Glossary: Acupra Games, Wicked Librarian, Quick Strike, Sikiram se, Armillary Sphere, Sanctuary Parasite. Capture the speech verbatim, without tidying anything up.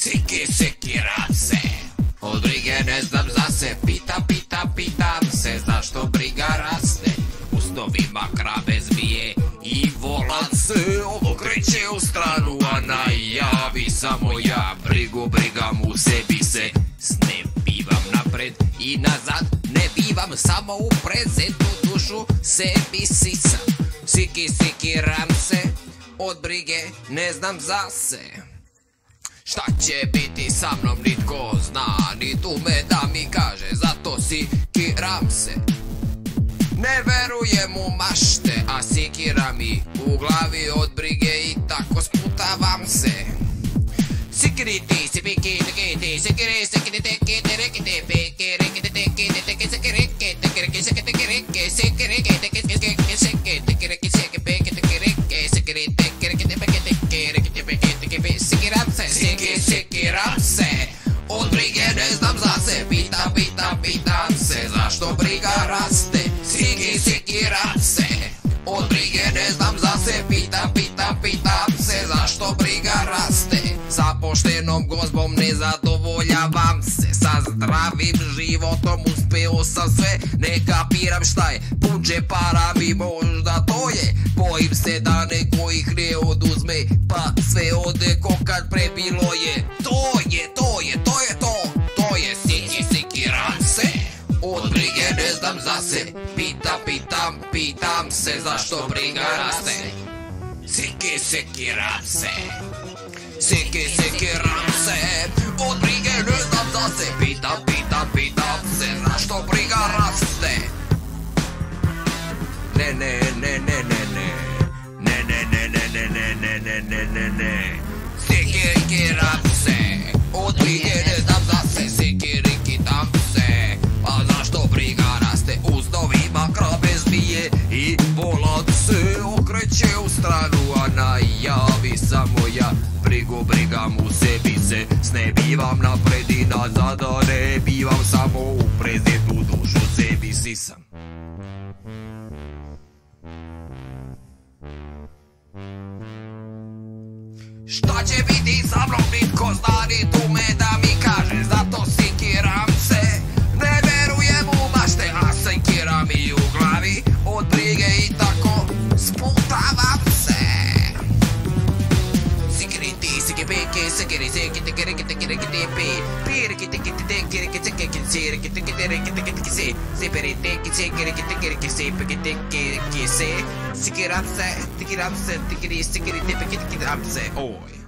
ciki, sikiram se. Od brige ne znam za se, pita, pita, pitam se zašto briga raste. U snovima krabe zmije i volan se okreće u stranu, a najavi samo ja brigu brigam u sebi se. Ne bivam napred i nazad, ne bivam samo u prezentu, dušu sebi sisam. Siki, sikiram se, od brige ne znam za se. Šta će biti sa mnom nitko zna, ni tu me da mi kaže, zato sikiram se. Ne verujem u mašte, a sikira mi u glavi od brige i tako sputavam se. Sikiri ti, sipiki, tiki ti, sikiri, sikiri, tiki, tiki, tiki, piki, riki, tiki, tiki, sikiri, tiki, tiki, sikiri, riki, sikiri, tiki, tiki, sikiri, sikiri, tiki, riki, sikiri, piki, tiki, riki, sikiri, tiki, riki, tiki, tiki, riki, tiki, tiki, piki, sikiram se, siki, sikiram se, od brige ne znam za se, pitam, pitam, pitam se, zašto briga raste, siki, sikiram se, od brige ne znam za se, pitam, pitam, pitam se, zašto briga raste. Sa poštenom gozbom ne zadovoljavam se, sa zdravim životom uspeo sam sve. Ne kapiram šta je, pun džepara mi možda to je. Bojim se da neko ih ne oduzme, pa sve ode ko kad prebilo je. To je, to je, to je to, to je siki, sikiram se. Od brige ne znam za se, pitam, pitam, pitam se zašto briga raste. Siki, sikiram se. Siki, sikiram se, od brige ne znam za se, pitam, pitam, pitam se zašto briga raste. Ne, ne, ne, ne, ne, ne, ne, ne, ne, ne, ne, ne, ne, ne, ne, ne. Sikiram se, od brige ne znam za se, sikirikitam se, a zašto briga raste. U snovima krabe zmije i volan se okreće u stranu, a najavi samo ja brigu brigam u sebi se. Ne bivam napred i nazad, a ne bivam samo u prezentu, dušu sebi sisam. Šta će biti sa mnom nitko zna, ni tu me da mi kaže, zato sikiram se. Ne verujem u mašte, a sikiram i u glavi od brige i tako sputavam se. Sikiri, sikiri, sikiri, sikiri, sikiri, sikiri, sikiri, sikiri, sikiri, sikiri, sikiri, sikiri, sikiri, sikiri,